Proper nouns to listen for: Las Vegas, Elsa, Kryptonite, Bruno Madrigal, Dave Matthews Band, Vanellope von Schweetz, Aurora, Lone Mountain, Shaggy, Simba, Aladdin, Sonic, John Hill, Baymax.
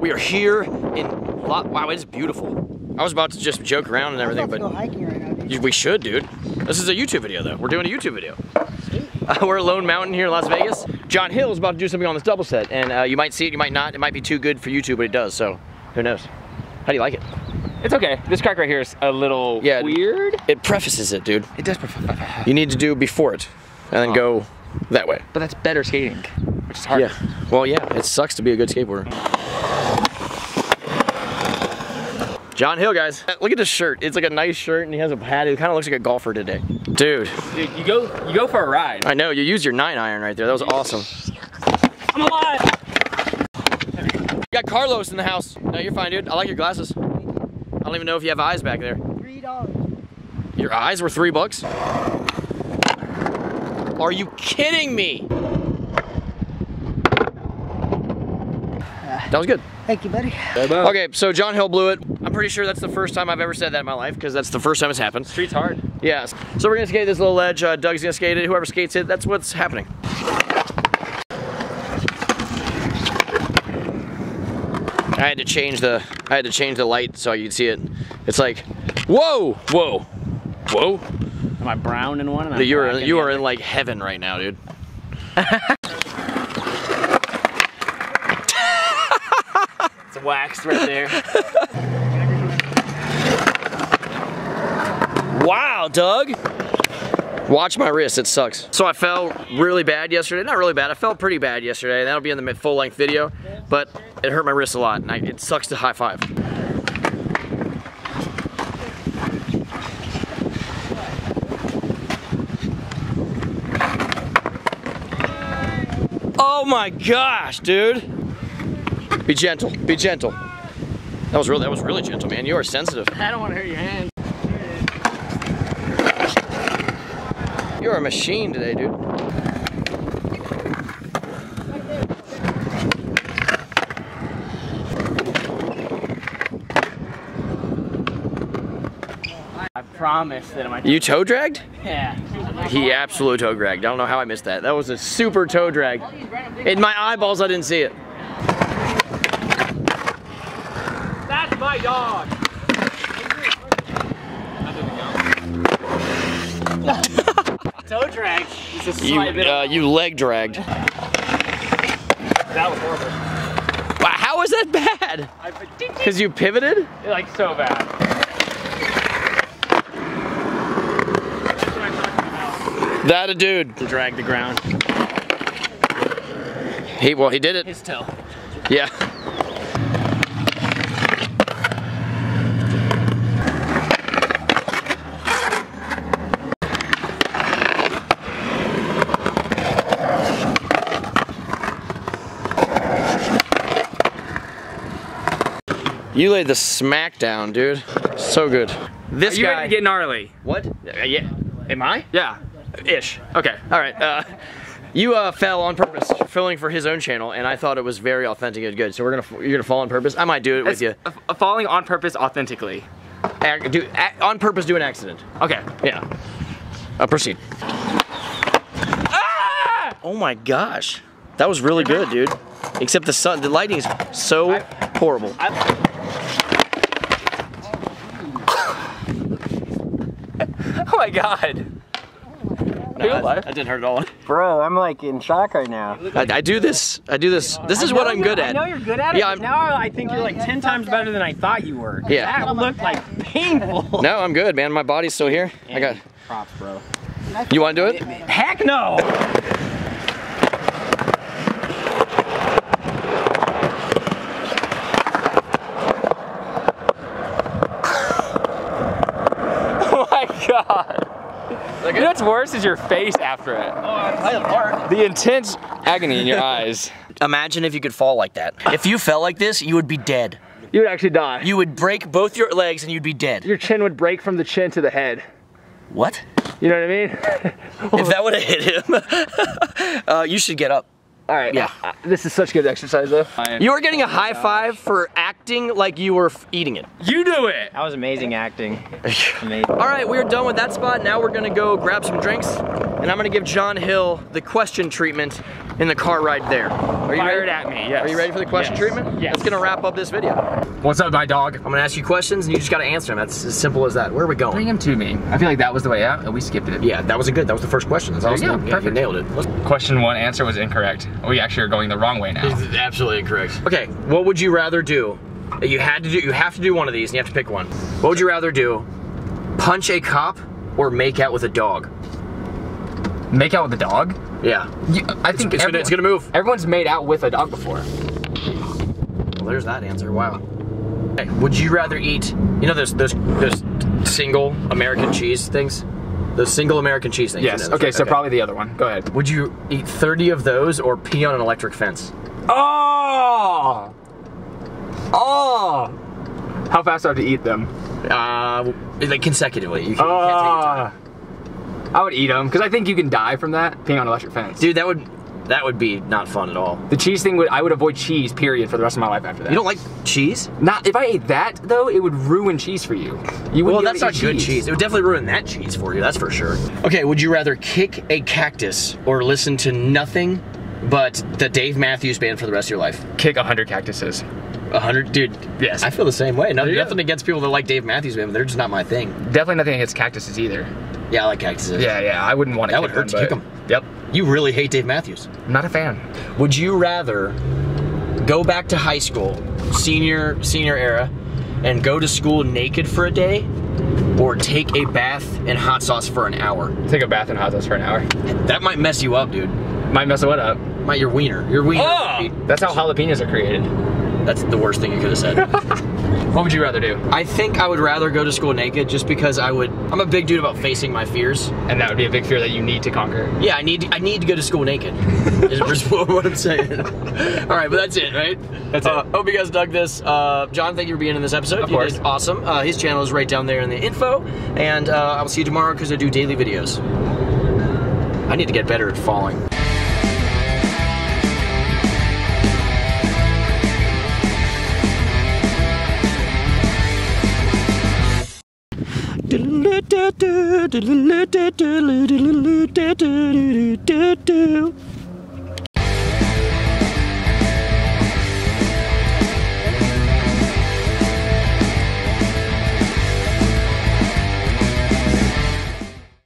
We are here in... Wow, it's beautiful. I was about to just joke around and everything, but... I'm about to go hiking right now, dude. We should, dude. This is a YouTube video, though. We're doing a YouTube video. Sweet. We're at Lone Mountain here in Las Vegas. John Hill is about to do something on this double set, and you might see it, you might not. It might be too good for YouTube, but it does, so who knows. How do you like it? It's okay. This crack right here is a little weird. It prefaces it, dude. It does preface. You need to do before it, and then go that way. But that's better skating, which is hard. Yeah. Well, yeah, it sucks to be a good skateboarder. John Hill, guys. Look at this shirt. It's like a nice shirt, and he has a hat. It kind of looks like a golfer today. Dude, you go for a ride. I know. You used your 9-iron right there. That was awesome. I'm alive. You got Carlos in the house. No, you're fine, dude. I like your glasses. I don't even know if you have eyes back there. $3. Your eyes were $3? Are you kidding me? That was good. Thank you, buddy. Bye-bye. Okay, so John Hill blew it. I'm pretty sure that's the first time I've ever said that in my life, because that's the first time it's happened. Street's hard. Yeah. So we're gonna skate this little ledge. Doug's gonna skate it. Whoever skates it, that's what's happening. I had to change the light so you could see it. It's like, whoa, whoa, whoa. Am I brown in one? Dude, you are in like heaven right now, dude. Waxed right there. Wow, Doug. Watch my wrist, it sucks. So I fell really bad yesterday. Not really bad, I fell pretty bad yesterday. That'll be in the full length video, but it hurt my wrist a lot, and it sucks to high five. Oh my gosh, dude. Be gentle, be gentle. That was really gentle, man. You are sensitive. I don't want to hurt your hand. You're a machine today, dude. I promise that my... You toe dragged? Yeah. He absolutely toe dragged. I don't know how I missed that. That was a super toe drag. In my eyeballs, I didn't see it. My dog. Toe drag. You leg dragged. That was horrible. Wow, how was that bad? Because you pivoted? Like so bad. That a dude. To drag the ground. Well, he did it. His toe. Yeah. You laid the smack down, dude. So good. This guy. Are you ready to get gnarly? What? Yeah. Am I? Yeah. Ish. Okay. All right. You fell on purpose, filling for his own channel, and I thought it was very authentic and good. So you're gonna fall on purpose. I might do it with you. Falling on purpose, authentically. On purpose, do an accident. Okay. Yeah. Proceed. Ah! Oh my gosh, that was really good, dude. Except the lighting is so horrible. Oh my god. No, that didn't hurt at all. Bro, I'm like in shock right now. I do this. This is what I'm good at. I know you're good at it, but now I think you're like 10 times better than I thought you were. Yeah. That looked like painful. No, I'm good, man. My body's still here. I got props, bro. You want to do it? Heck no! You know what's worse is your face after it. Oh, the intense agony in your eyes. Imagine if you could fall like that. If you fell like this, you would be dead. You would actually die. You would break both your legs and you'd be dead. Your chin would break from the chin to the head. What? You know what I mean? If that would have hit him, you should get up. All right. Yeah. This is such good exercise, though. You are getting a high five for acting like you were eating it. You do it. That was amazing acting. Amazing. All right, we're done with that spot. Now we're gonna go grab some drinks. and I'm gonna give John Hill the question treatment in the car ride there. Are you ready? Fired at me, yes. Are you ready for the question treatment? Yes. That's gonna wrap up this video. What's up, my dog? I'm gonna ask you questions and you just gotta answer them. That's as simple as that. Where are we going? Bring him to me. I feel like that was the way out and we skipped it. Yeah, that was that was the first question. That's awesome. Yeah, perfect. You nailed it. Question one answer was incorrect. We actually are going the wrong way now. This is absolutely incorrect. Okay, what would you rather do? You have to do one of these and you have to pick one. What would you rather do? Punch a cop or make out with a dog? Make out with a dog? Yeah. I think it's gonna move. Everyone's made out with a dog before. Well, there's that answer, wow. Hey, would you rather eat, you know those single American cheese things? Those single American cheese things. Yes, okay, so probably the other one. Go ahead. Would you eat 30 of those or pee on an electric fence? Oh! Oh! How fast do I have to eat them? Like consecutively. You can't take your time. I would eat them, because I think you can die from that, peeing on an electric fence. Dude, that would be not fun at all. The cheese thing, I would avoid cheese, period, for the rest of my life after that. You don't like cheese? Not, if I ate that, though, it would ruin cheese for you. Well, that's not good cheese. It would definitely ruin that cheese for you, that's for sure. Okay, would you rather kick a cactus or listen to nothing but the Dave Matthews Band for the rest of your life? Kick 100 cactuses. 100, dude. Yes. I feel the same way. Nothing against people that like Dave Matthews Band, but they're just not my thing. Definitely nothing against cactuses either. Yeah, I like cactuses. Yeah, yeah. I wouldn't want to. That would hurt to kick them. Yep. You really hate Dave Matthews. I'm not a fan. Would you rather go back to high school, senior era, and go to school naked for a day, or take a bath in hot sauce for an hour? Take a bath in hot sauce for an hour. That might mess you up, dude. Might mess what up? Might your wiener. Your wiener. Oh! That's how jalapenos are created. That's the worst thing you could have said. What would you rather do? I think I would rather go to school naked just because I'm a big dude about facing my fears. And that would be a big fear that you need to conquer. Yeah, I need to go to school naked, is what I'm saying. All right, but that's it, right? That's it. Hope you guys dug this. John, thank you for being in this episode. Of course. You did awesome. His channel is right down there in the info. And I will see you tomorrow because I do daily videos. I need to get better at falling.